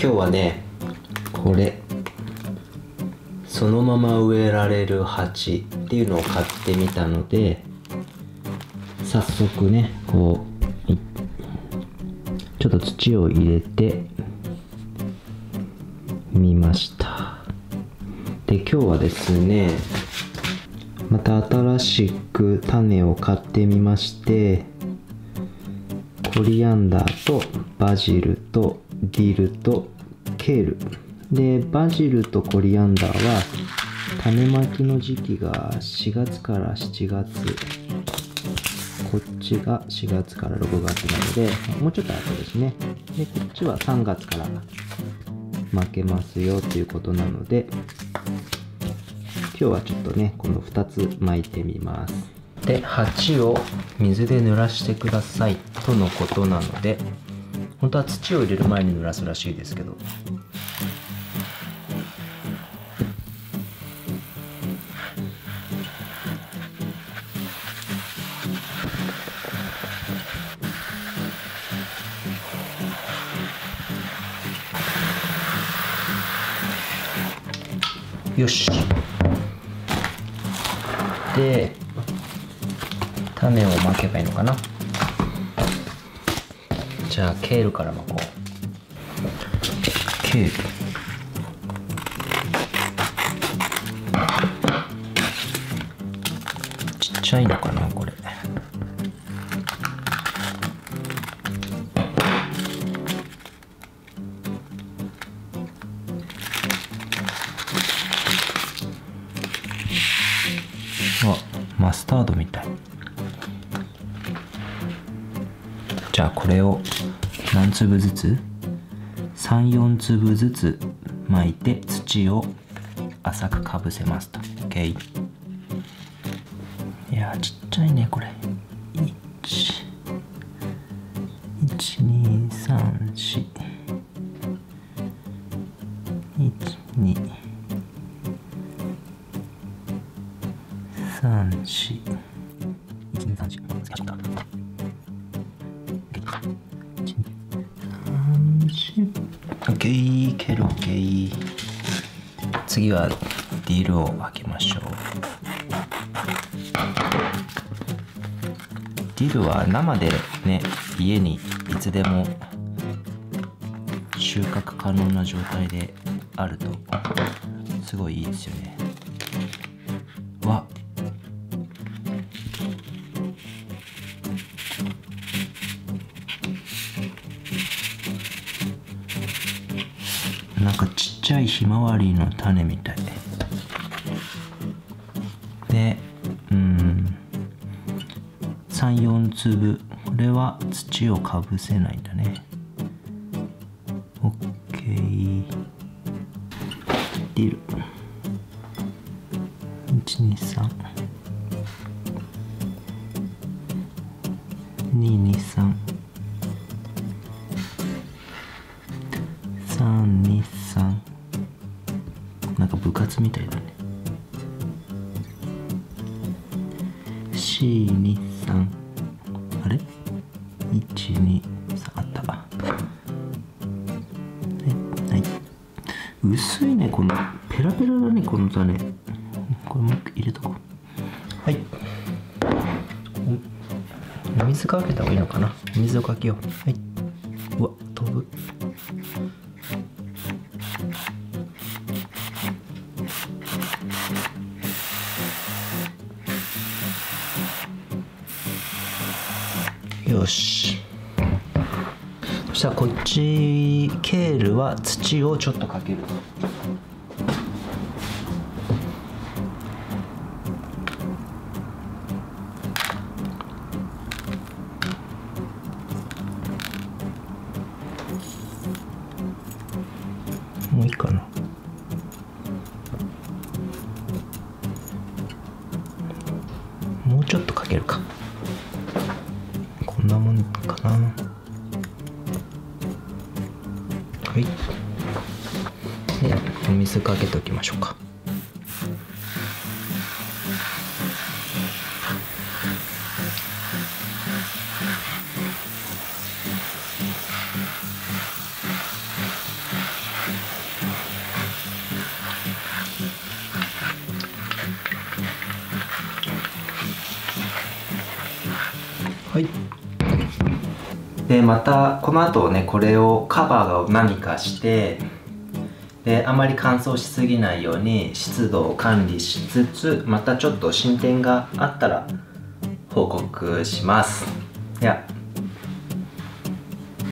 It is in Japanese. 今日はね、これそのまま植えられる鉢っていうのを買ってみたので、早速ねこうちょっと土を入れてみました。で今日はですね、また新しく種を買ってみまして、コリアンダーとバジルとディルとケールで、バジルとコリアンダーは種まきの時期が4月から7月、こっちが4月から6月なのでもうちょっと後ですね。でこっちは3月からまけますよということなので、今日はちょっとねこの2つ巻いてみます。で鉢を水で濡らしてくださいとのことなので、本当は土を入れる前に濡らすらしいですけど、よし。で種をまけばいいのかな。じゃあケールからまこう。ケール、ちっちゃいのかなこれ。マスタードみたい。じゃあこれを何粒ずつ 3,4 粒ずつ巻いて土を浅くかぶせますと。 OK。 いやーちっちゃいねこれ。1234123OK、 ケロ OK。 次はディルを開けましょう。ディルは生でね家にいつでも収穫可能な状態であるとすごいいいですよね。わっなんかちっちゃいひまわりの種みたいで、3,4 粒。これは土をかぶせないんだね。 OK。 ディル123223223なんか部活みたいだね。 C23 あれ ?123 あったか。はい、はい、薄いねこのペラペラだねこの種。これもう入れとこう。はい、お水かけた方がいいのかな。お水をかけよう。はい、うわ飛ぶ。よし。そしたらこっちケールは土をちょっとかける。もういいかな。もうちょっとかけるか。こんなもんかな。はい。で、お水かけておきましょうか。はい。でまたこの後ね、これをカバーが何かして、であまり乾燥しすぎないように湿度を管理しつつ、またちょっと進展があったら報告します。では。